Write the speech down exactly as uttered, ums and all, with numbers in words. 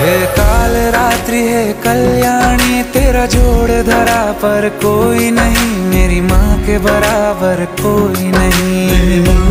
हे काल रात्रि है कल्याणी, तेरा जोड़ धरा पर कोई नहीं, मेरी माँ के बराबर कोई नहीं।